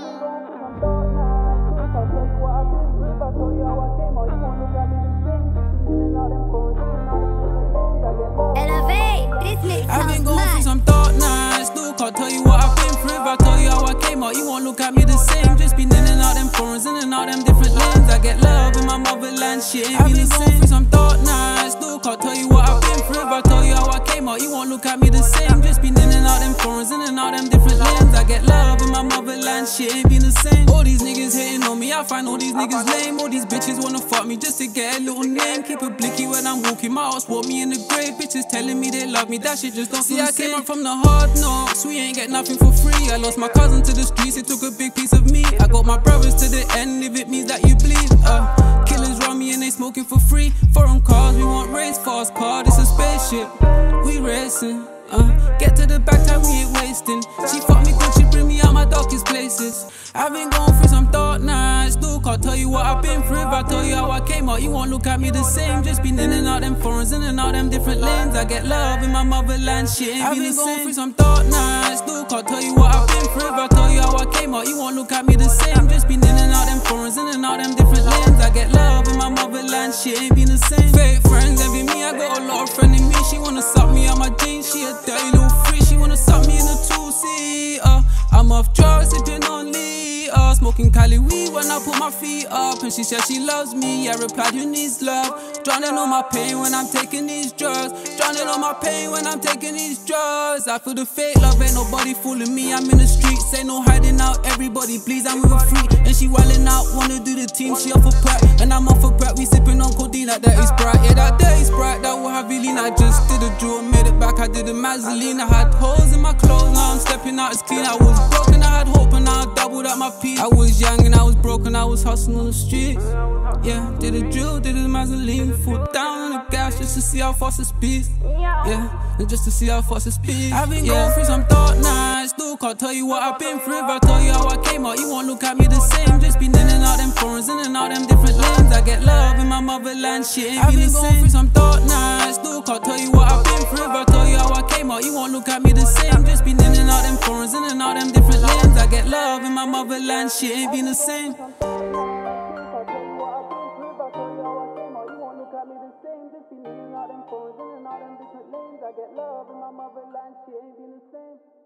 I've been going through some dark nights. Look, I'll tell you what I've been through. If I tell you how I came out, you won't look at me the same. Just been in and out them forums, in and out them different lands. I get love in my motherland, shit ain't been the same. I've been going through some dark nights. Look, I'll tell you what I've been through. If I tell you how I came out, you won't look at me the same. Just been in and out them forums, in and out them different lands. I get love in my motherland, shit ain't been the same. All these niggas hating on me, I find all these niggas lame. All these bitches wanna fuck me just to get a little name. Keep a blicky when I'm walking, my house walk me in the grave. Bitches telling me they love me, that shit just don't feel safe. See, I came up from the hard knocks, we ain't get nothing for free. I lost my cousin to the streets, it took a big piece of me. I got my brothers to the end, if it means that you bleed. Killers round me and they smoking for free. Foreign cars, we won't race fast car, this a spaceship, we racing. Get to the back time, we ain't wasting. She fucked me cause she bring me out my darkest places. I've been going through some dark nights. Look, I'll tell you what I've been through. If I tell you how I came out, you won't look at me the same. Just been in and out them forums, in and out them different lanes. I get love in my motherland, shit ain't been the same. I've been going through some dark nights. Look, I'll tell you what I've been through. If I tell you how I came out, you won't look at me the same. Just been in and out them forums, in and out them different lanes. I get love in my motherland, shit ain't been the same. Fake friends envy me, I got a lot of friends in me. She wanna suck me out my jeans, she a dirty little freak. She wanna suck me in a two-seater. I'm off drugs, sipping on liquor, smoking Cali weed when I put my feet up. And she said she loves me, I replied who needs love. Drowning all my pain when I'm taking these drugs. Drowning all my pain when I'm taking these drugs. I feel the fake love, ain't nobody fooling me. I'm in the streets, ain't no hiding out. Everybody please, I'm with a freak. And she wildin' out, wanna do the team, she off a crack. And I'm off a crack, we sipping on codeine like that is bright. Yeah, that day is bright, that will have you lean. I just did a drill, made it back, I did a Mazzoline. I had holes in my clothes, now I'm stepping out, it's clean. I was broken, I had hope, and now I doubled up my peace. I was young and I was broken, I was hustling on the streets. Yeah, did a drill, did a Mazzoline. Full down on the gas just to see how fast it speeds. Yeah, just to see how fast it speeds. I've been going through some dark nights. Look, I'll tell you what I've been through. If I tell you how I came out, you won't look at me the same. Just been in and out them forums, in and out them different lands. I get love in my motherland, shit ain't been the same. I've been going through some dark nights. Look, I'll tell you what I've been through. If I tell you how I came out, you won't look at me the same. Just been in and out them forums, in and out them different lands. I get love in my motherland, shit ain't been the same. Just been in and out them forums, in and out them different lanes. I get love in my motherland, shit ain't been the same.